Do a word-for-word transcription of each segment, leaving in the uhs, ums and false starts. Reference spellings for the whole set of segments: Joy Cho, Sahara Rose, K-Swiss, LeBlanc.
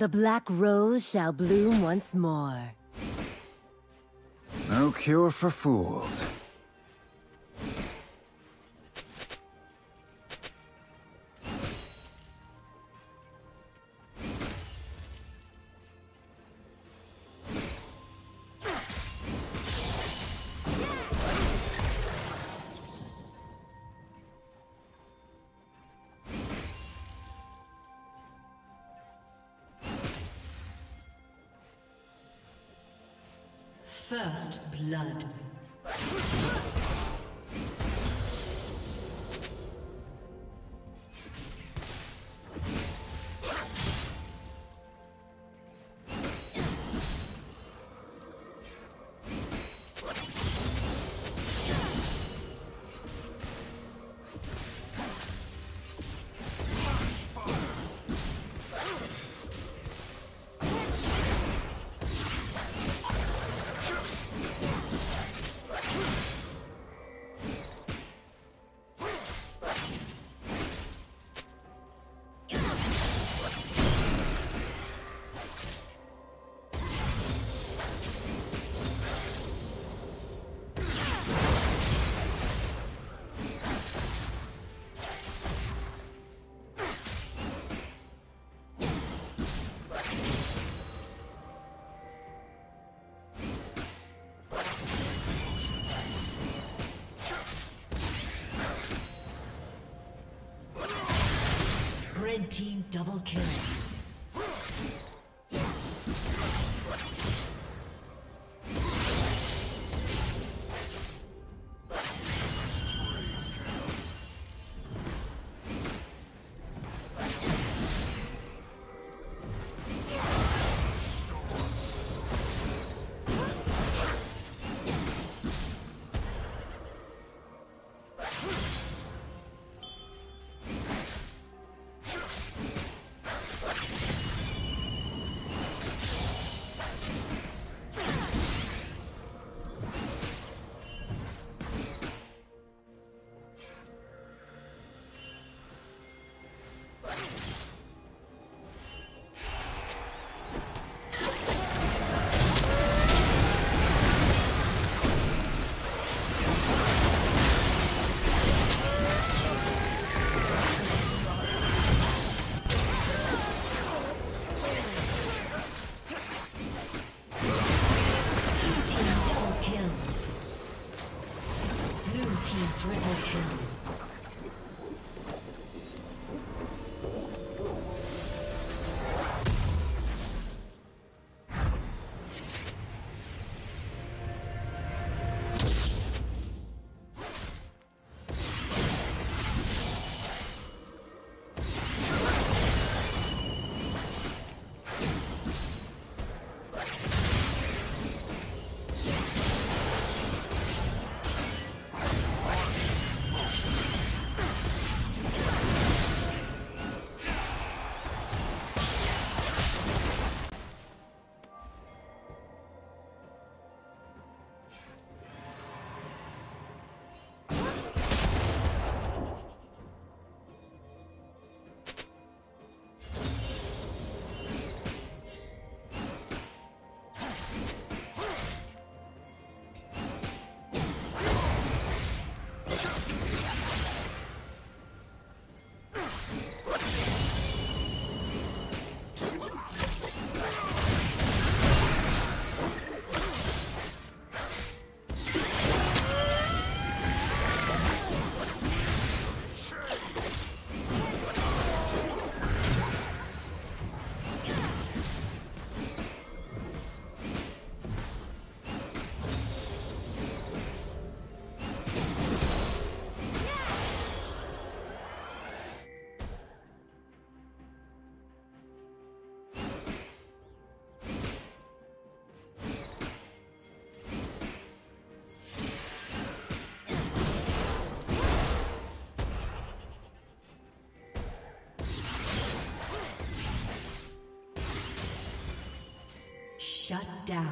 The black rose shall bloom once more. No cure for fools. First blood. Red team double kill. Shut down.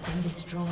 has been destroyed.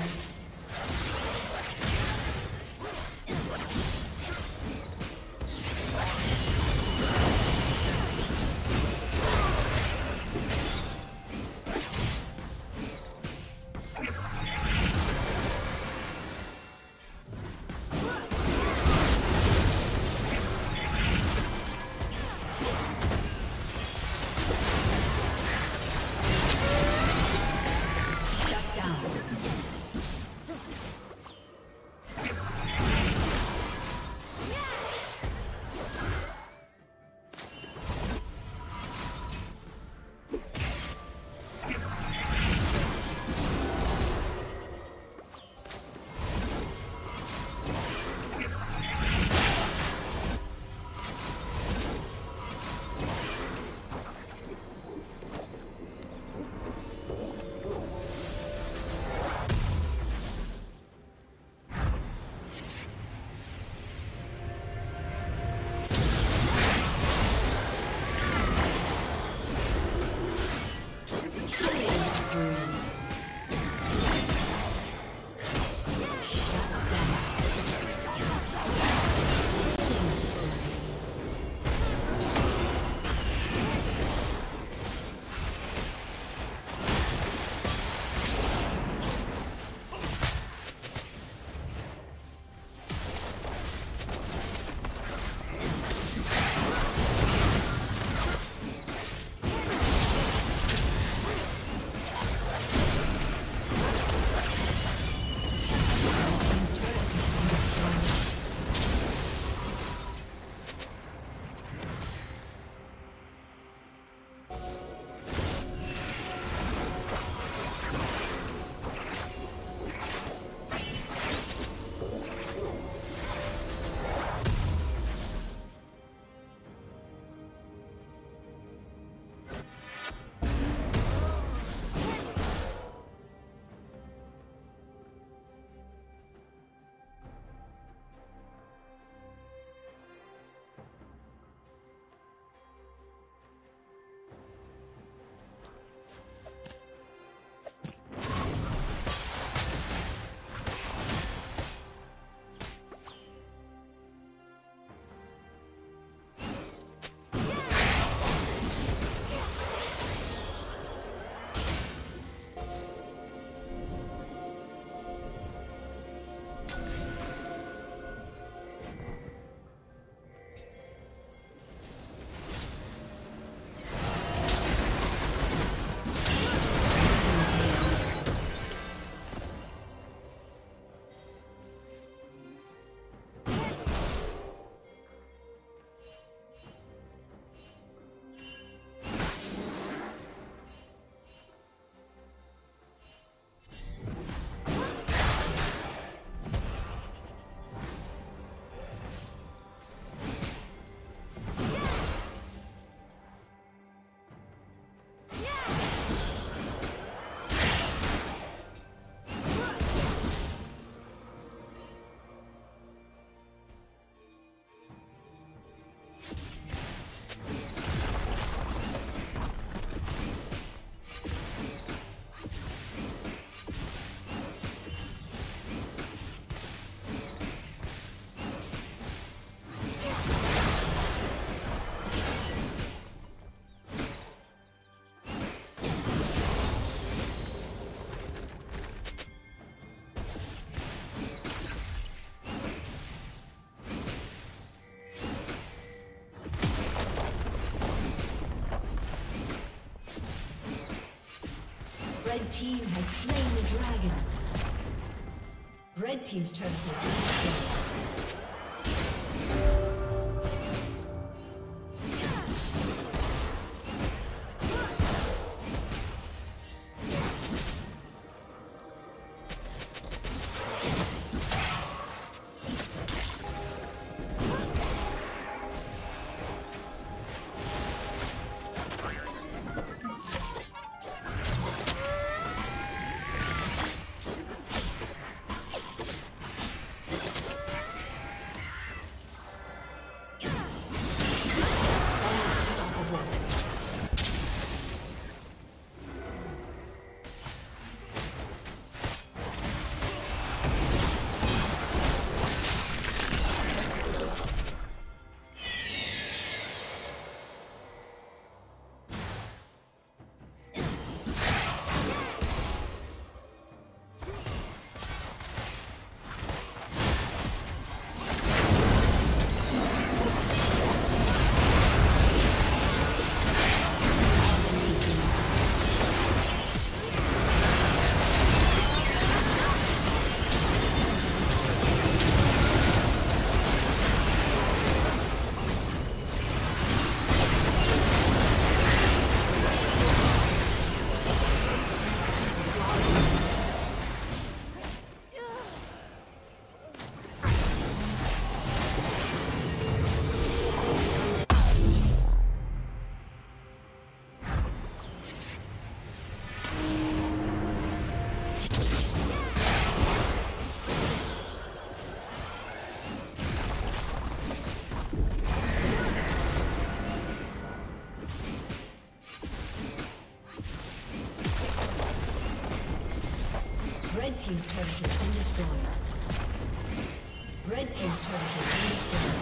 Red team has slain the dragon. Red team's turret has been destroyed. team's turret has been destroyed. Red team's turret has been destroyed.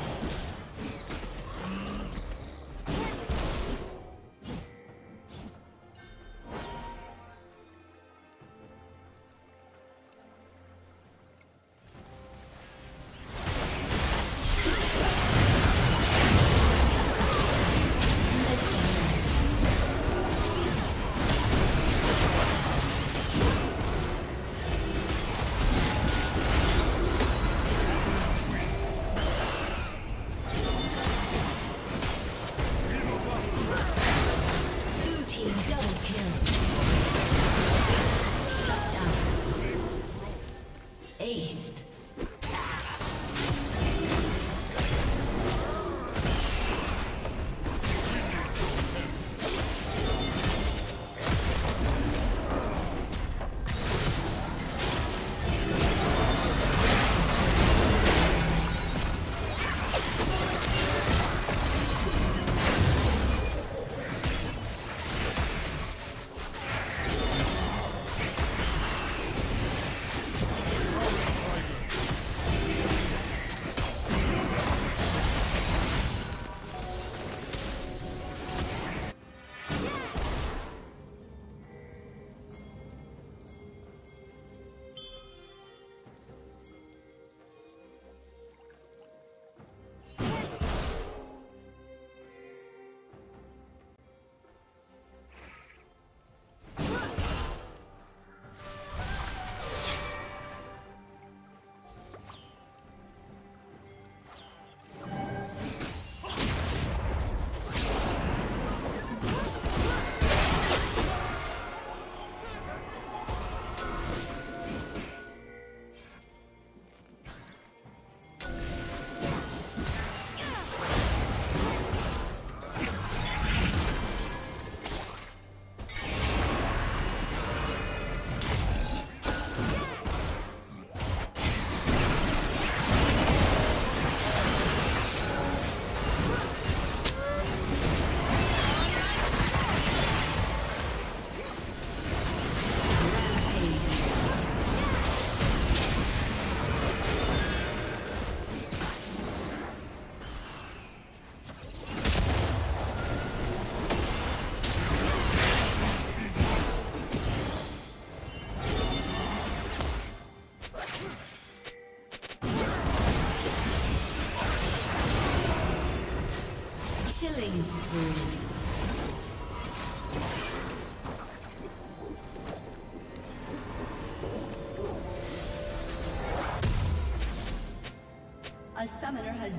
A summoner has